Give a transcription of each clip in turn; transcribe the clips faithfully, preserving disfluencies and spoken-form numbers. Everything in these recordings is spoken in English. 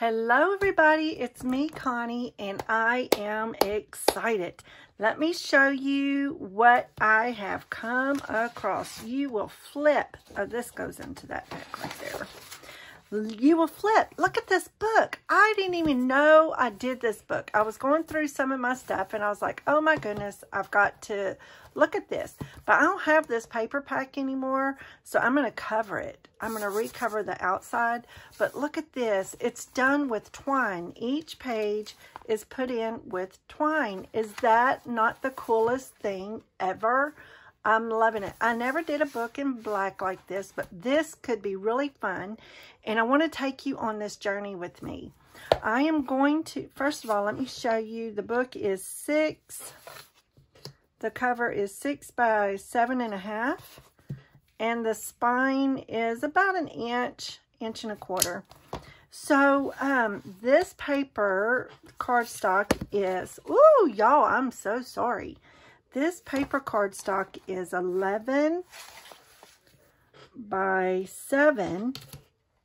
Hello everybody, it's me Connie and I am excited. Let me show you what I have come across. You will flip. Oh, this goes into that pack right there. You will flip. Look at this book. I didn't even know I did this book. I was going through some of my stuff and I was like, oh my goodness, I've got to look at this. But I don't have this paper pack anymore, so I'm going to cover it. I'm going to recover the outside, but look at this. It's done with twine. Each page is put in with twine. Is that not the coolest thing ever? I'm loving it. I never did a book in black like this, but this could be really fun, and I want to take you on this journey with me. I am going to, first of all, let me show you. The book is six. The cover is six by seven and a half. And the spine is about an inch, inch and a quarter. So um, this paper cardstock is, ooh, y'all, I'm so sorry. This paper cardstock is eleven by seven,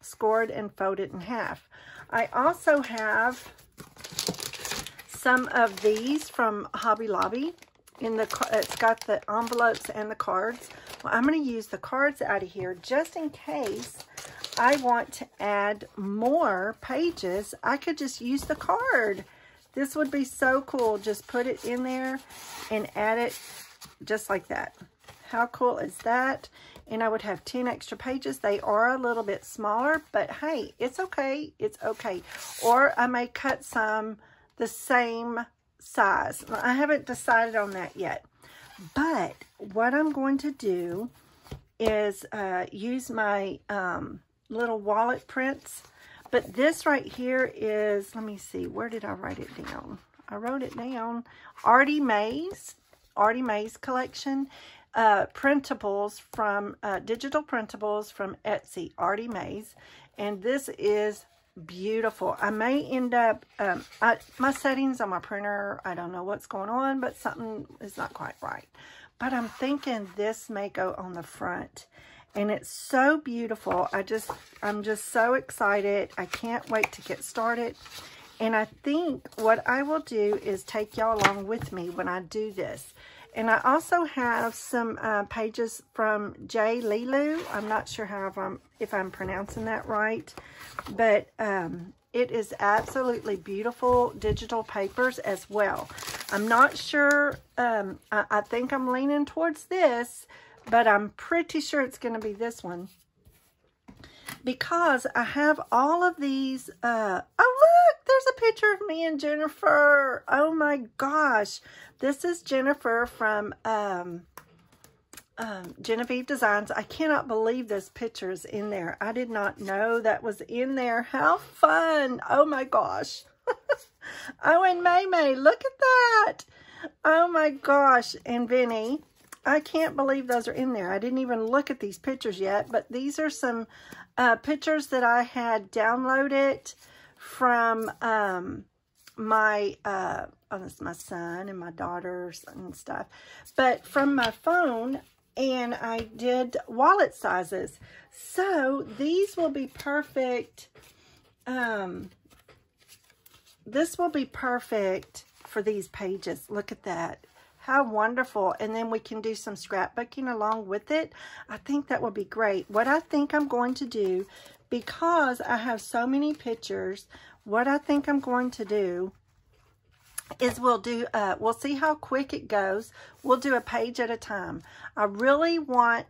scored and folded in half. I also have some of these from Hobby Lobby. In the, it's got the envelopes and the cards. Well, I'm going to use the cards out of here just in case I want to add more pages. I could just use the card. This would be so cool. Just put it in there and add it just like that. How cool is that? And I would have ten extra pages. They are a little bit smaller, but hey, it's okay. It's okay. Or I may cut some the same size. I haven't decided on that yet, but what I'm going to do is uh, use my um, little wallet prints. But this right here is, let me see, where did I write it down? I wrote it down. ArtieMaes, ArtieMaes collection, uh, printables from uh, digital printables from Etsy, ArtieMaes, and this is beautiful. I may end up, um, I, my settings on my printer, I don't know what's going on, but something is not quite right. But I'm thinking this may go on the front. And it's so beautiful. I just, I'm just so excited. I can't wait to get started. And I think what I will do is take y'all along with me when I do this. And I also have some uh, pages from Jay Lelou. I'm not sure how if I'm, if I'm pronouncing that right. But um, it is absolutely beautiful digital papers as well. I'm not sure. Um, I, I think I'm leaning towards this. But I'm pretty sure it's going to be this one. Because I have all of these. Uh, oh, look. There's a picture of me and Jennifer. Oh, my gosh. This is Jennifer from um, um, Genevieve Designs. I cannot believe this picture is in there. I did not know that was in there. How fun. Oh, my gosh. Oh, and Maymay. Look at that. Oh, my gosh. And Vinny. I can't believe those are in there. I didn't even look at these pictures yet, but these are some uh, pictures that I had downloaded from um, my, uh, oh, that's my son and my daughters and stuff, but from my phone, and I did wallet sizes. So these will be perfect. Um, this will be perfect for these pages. Look at that. How wonderful. And then we can do some scrapbooking along with it. I think that would be great. What I think I'm going to do, because I have so many pictures, what I think I'm going to do is we'll do, uh, we'll see how quick it goes. We'll do a page at a time. I really want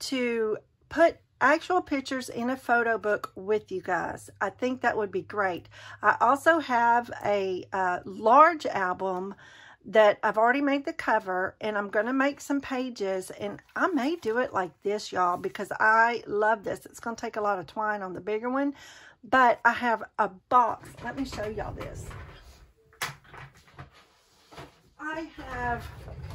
to put actual pictures in a photo book with you guys. I think that would be great. I also have a uh, large album that I've already made the cover, and I'm going to make some pages, and I may do it like this, y'all, because I love this. It's going to take a lot of twine on the bigger one, but I have a box. Let me show y'all this. I have,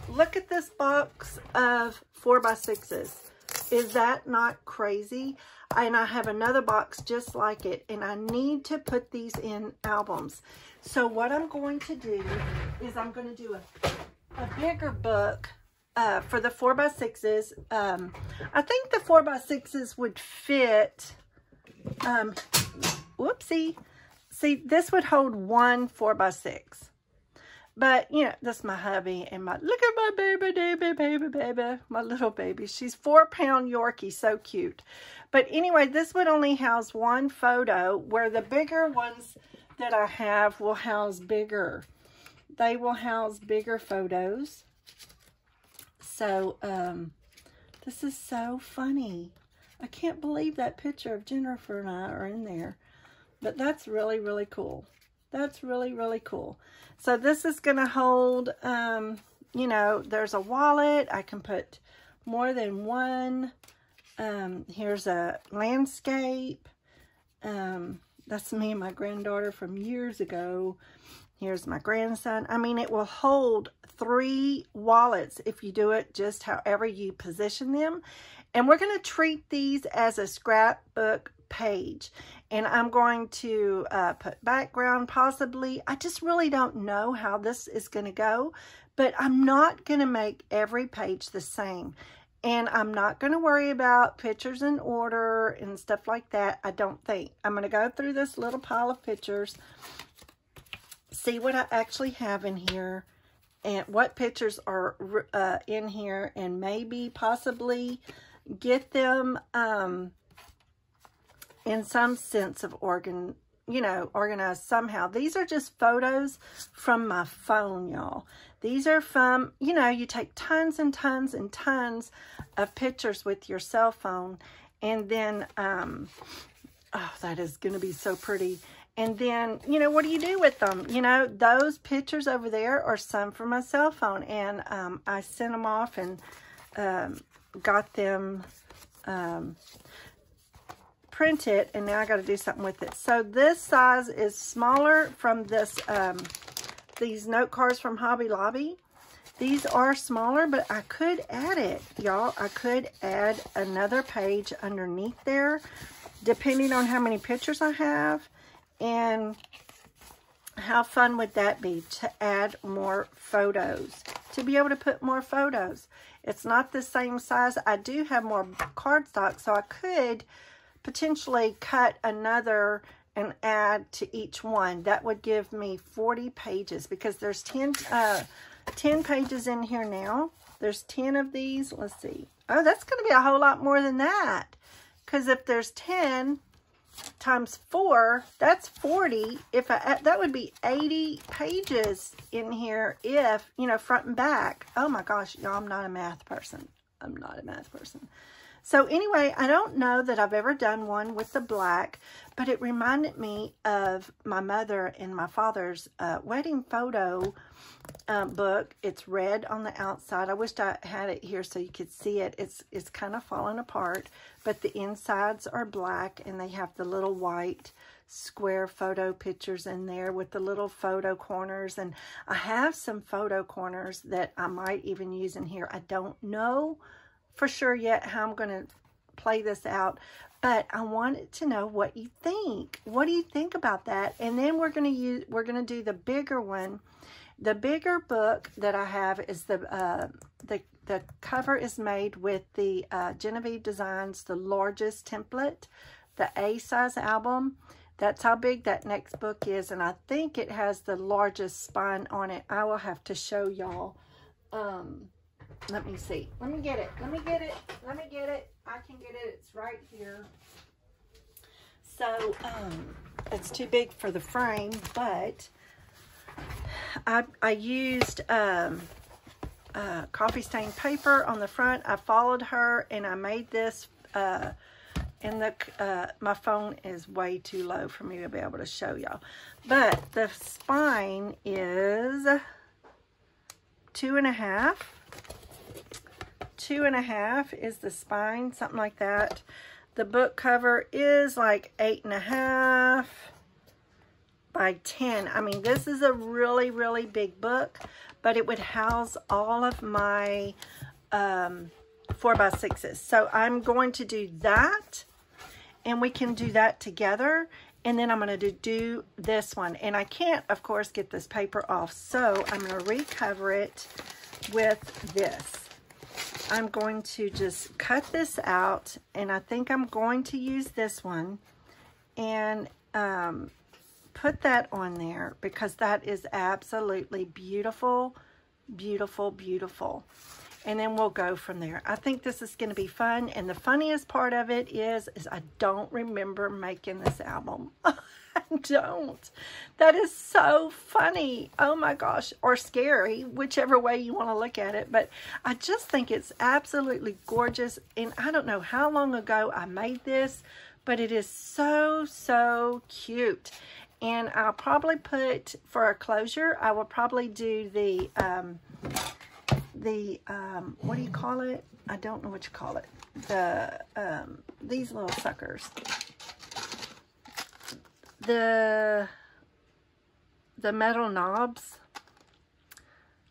look at this box of four by sixes. Is that not crazy? And I have another box just like it, and I need to put these in albums. So what I'm going to do is I'm going to do a, a bigger book uh, for the four by sixes. Um, I think the four by sixes would fit. Um, whoopsie. See, this would hold one four by six. But, you know, that's my hubby and my, look at my baby, baby, baby, baby, my little baby. She's four pound Yorkie, so cute. But anyway, this would only house one photo, where the bigger ones that I have will house bigger. They will house bigger photos. So, um, this is so funny. I can't believe that picture of Jennifer and I are in there. But that's really, really cool. That's really, really cool. So this is going to hold, um, you know, there's a wallet. I can put more than one. Um, here's a landscape. Um, that's me and my granddaughter from years ago. Here's my grandson. I mean, it will hold three wallets if you do it just however you position them. And we're going to treat these as a scrapbook page. And I'm going to uh, put background possibly. I just really don't know how this is going to go, but I'm not going to make every page the same. And I'm not going to worry about pictures in order and stuff like that, I don't think. I'm going to go through this little pile of pictures, see what I actually have in here and what pictures are uh, in here, and maybe possibly get them um, in some sense of organ, you know, organized somehow. These are just photos from my phone, y'all. These are from, you know, you take tons and tons and tons of pictures with your cell phone, and then, um, oh, that is going to be so pretty. And then, you know, what do you do with them? You know, those pictures over there are some from my cell phone, and um, I sent them off and um, got them um, print it, and now I got to do something with it. So this size is smaller from this, um, these note cards from Hobby Lobby. These are smaller, but I could add it, y'all. I could add another page underneath there, depending on how many pictures I have. And how fun would that be to add more photos, to be able to put more photos. It's not the same size. I do have more cardstock, so I could potentially cut another and add to each one. That would give me forty pages, because there's ten, uh, ten pages in here now. There's ten of these. Let's see. Oh, that's going to be a whole lot more than that, because if there's ten times four, that's forty. If I, that would be eighty pages in here, if, you know, front and back. Oh my gosh, y'all, I'm not a math person. I'm not a math person. So anyway, I don't know that I've ever done one with the black, but it reminded me of my mother and my father's uh, wedding photo uh, book. It's red on the outside. I wish I had it here so you could see it. It's, it's kind of falling apart, but the insides are black, and they have the little white square photo pictures in there with the little photo corners. And I have some photo corners that I might even use in here. I don't know for sure yet how I'm going to play this out, but I wanted to know what you think. What do you think about that? And then we're going to use, we're going to do the bigger one. The bigger book that I have is the, uh, the, the cover is made with the, uh, Genevieve Designs, the largest template, the A size album. That's how big that next book is. And I think it has the largest spine on it. I will have to show y'all, um, let me see. Let me get it. Let me get it. Let me get it. I can get it. It's right here. So, um, it's too big for the frame, but I, I used, um, uh, coffee stained paper on the front. I followed her and I made this, uh, and the, uh, my phone is way too low for me to be able to show y'all, but the spine is two and a half. Two and a half is the spine, something like that. The book cover is like eight and a half by ten. I mean, this is a really, really big book, but it would house all of my um, four by sixes. So I'm going to do that, and we can do that together. And then I'm going to do this one. And I can't, of course, get this paper off. So I'm going to recover it with this. I'm going to just cut this out, and I think I'm going to use this one and um, put that on there because that is absolutely beautiful, beautiful, beautiful. And then we'll go from there. I think this is going to be fun. And the funniest part of it is, is I don't remember making this album. I don't. That is so funny. Oh my gosh. Or scary, whichever way you want to look at it. But I just think it's absolutely gorgeous. And I don't know how long ago I made this, but it is so, so cute. And I'll probably put, for a closure, I will probably do the... Um, the um what do you call it I don't know what you call it the um these little suckers, the the metal knobs,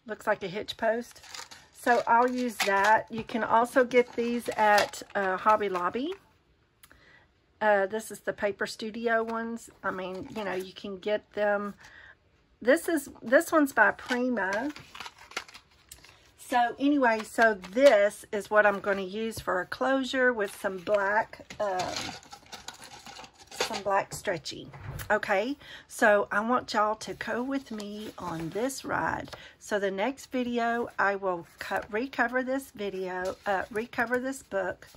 looks like a hitch post, so I'll use that. You can also get these at uh, Hobby Lobby. Uh this is the Paper Studio ones. I mean, you know, you can get them. This is this one's by Prima. So anyway, so this is what I'm going to use for a closure with some black, um, some black stretchy. Okay, so I want y'all to go with me on this ride. So the next video, I will cut, recover this video, uh, recover this book,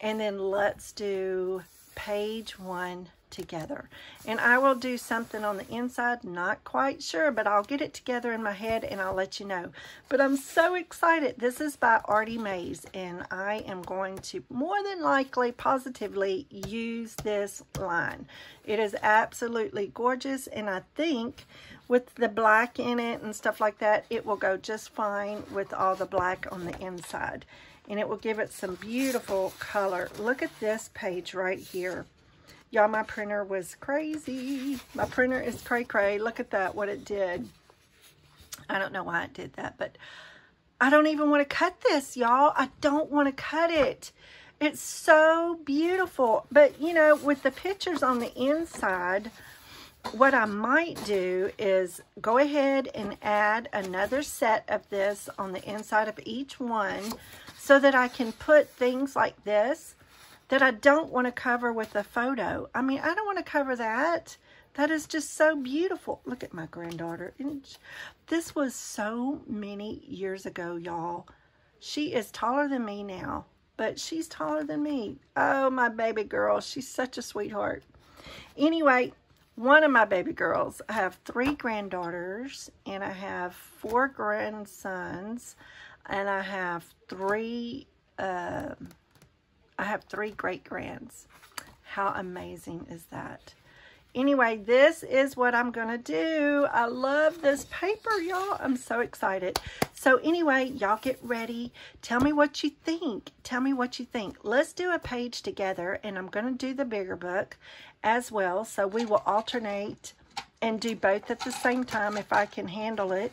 and then let's do page one together. And I will do something on the inside, not quite sure, but I'll get it together in my head and I'll let you know. But I'm so excited. This is by ArtieMaes, and I am going to more than likely positively use this line. It is absolutely gorgeous, and I think with the black in it and stuff like that, it will go just fine with all the black on the inside, and it will give it some beautiful color. Look at this page right here. Y'all, my printer was crazy. My printer is cray-cray. Look at that, what it did. I don't know why it did that, but I don't even want to cut this, y'all. I don't want to cut it. It's so beautiful. But, you know, with the pictures on the inside, what I might do is go ahead and add another set of this on the inside of each one so that I can put things like this that I don't want to cover with a photo. I mean, I don't want to cover that. That is just so beautiful. Look at my granddaughter. This was so many years ago, y'all. She is taller than me now, but she's taller than me. Oh, my baby girl. She's such a sweetheart. Anyway, one of my baby girls. I have three granddaughters, and I have four grandsons, and I have three... Uh, I have three great-grands. How amazing is that? Anyway, this is what I'm going to do. I love this paper, y'all. I'm so excited. So anyway, y'all get ready. Tell me what you think. Tell me what you think. Let's do a page together, and I'm going to do the bigger book as well. So we will alternate and do both at the same time if I can handle it.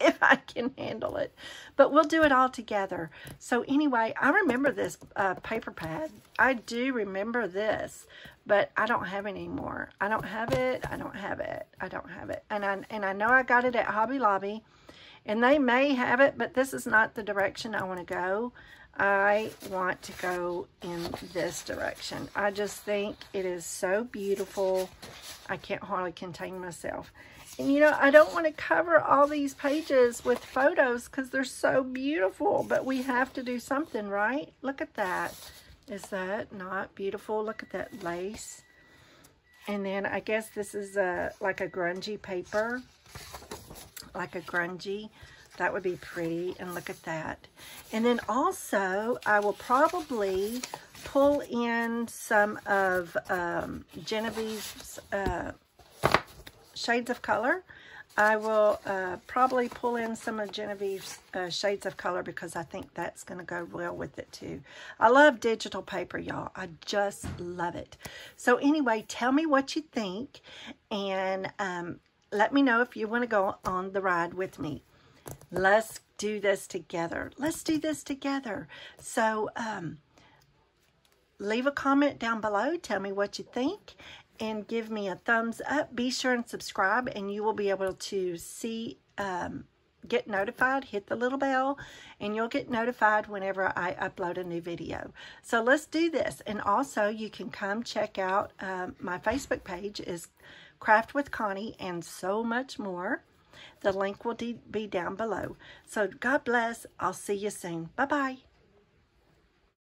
If I can handle it, but we'll do it all together. So anyway, I remember this uh, paper pad. I do remember this, but I don't have it anymore. I don't have it. I don't have it. I don't have it. And I, and I know I got it at Hobby Lobby, and they may have it, but this is not the direction I want to go. I want to go in this direction. I just think it is so beautiful. I can't hardly contain myself. And, you know, I don't want to cover all these pages with photos because they're so beautiful, but we have to do something, right? Look at that. Is that not beautiful? Look at that lace. And then I guess this is a, like a grungy paper, like a grungy. That would be pretty, and look at that. And then also, I will probably pull in some of um, Genevieve's uh, Shades of Color. I will uh, probably pull in some of Genevieve's uh, Shades of Color because I think that's going to go well with it too. I love digital paper, y'all. I just love it. So anyway, tell me what you think, and um, let me know if you want to go on the ride with me. Let's do this together. Let's do this together. So um, leave a comment down below. Tell me what you think and give me a thumbs up. Be sure and subscribe, and you will be able to see, um, get notified, hit the little bell, and you'll get notified whenever I upload a new video. So let's do this. And also, you can come check out um, my Facebook page is Craft with Connie, and so much more. The link will be down below. So God bless. I'll see you soon. Bye-bye.